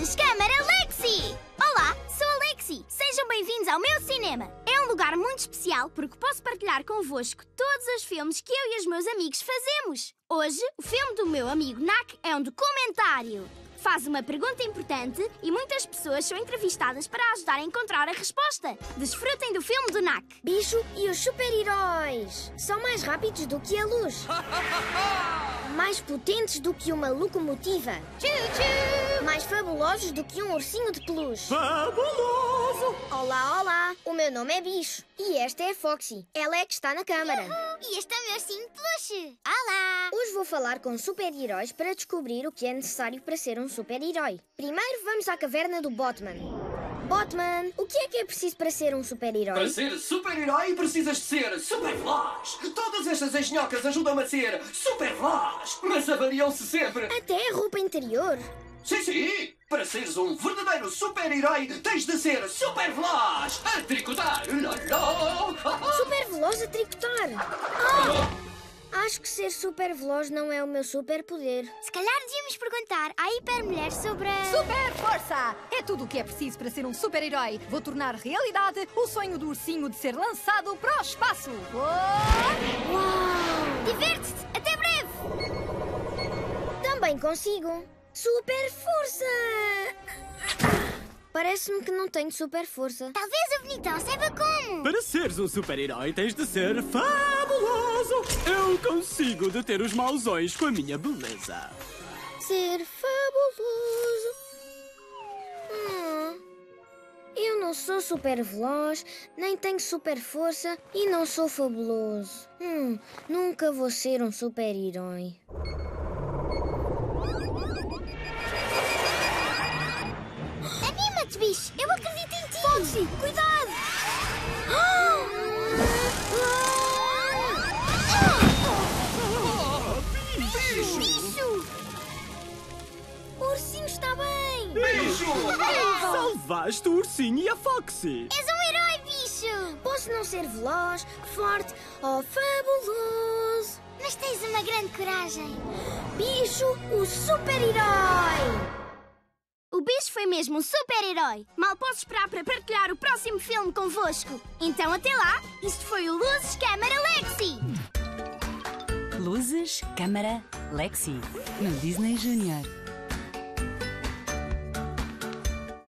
Luzes, Câmara, Lexi! Olá, sou a Lexi. Sejam bem-vindos ao meu cinema. É um lugar muito especial porque posso partilhar convosco todos os filmes que eu e os meus amigos fazemos. Hoje, o filme do meu amigo NAC é um documentário. Faz uma pergunta importante e muitas pessoas são entrevistadas para ajudar a encontrar a resposta. Desfrutem do filme do NAC. Bicho e os super-heróis são mais rápidos do que a luz. Mais potentes do que uma locomotiva. Tchu-tchu! Mais fabulosos do que um ursinho de peluche. Fabuloso! Olá, olá! O meu nome é Bicho e esta é a Foxy. Ela é que está na câmara. Uhum. E este é o meu ursinho de peluche. Olá! Hoje vou falar com super-heróis para descobrir o que é necessário para ser um super-herói. Primeiro vamos à caverna do Batman. Batman, o que é preciso para ser um super-herói? Para ser super-herói precisas de ser super-veloz. Todas estas engenhocas ajudam-me a ser super-veloz, mas avariam-se sempre. Até a roupa interior. Sim, sim. Para seres um verdadeiro super-herói, tens de ser super-veloz a tricotar. Super-veloz a tricotar. Acho que ser super-veloz não é o meu super-poder. Se calhar devíamos perguntar à hiper-mulher sobre a... Super-força! É tudo o que é preciso para ser um super-herói. Vou tornar realidade o sonho do ursinho de ser lançado para o espaço. Oh! Uau! Diverte-te! Até breve! Também consigo. Super-força! Parece-me que não tenho super-força. Talvez o bonitão saiba como. Para seres um super-herói tens de ser fabuloso. Eu consigo deter os mauzões com a minha beleza. Ser fabuloso... Eu não sou super-veloz, nem tenho super-força e não sou fabuloso. Nunca vou ser um super-herói. Bicho, eu acredito em ti! Foxy, cuidado! Bicho! Bicho! O ursinho está bem! Bicho! Salvaste o ursinho e a Foxy! És um herói, bicho! Posso não ser veloz, forte ou fabuloso, mas tens uma grande coragem! Bicho, o super-herói! O Bicho foi mesmo um super-herói. Mal posso esperar para partilhar o próximo filme convosco. Então até lá, isto foi o Luzes, Câmara, Lexi. Luzes, Câmara, Lexi. No Disney Junior.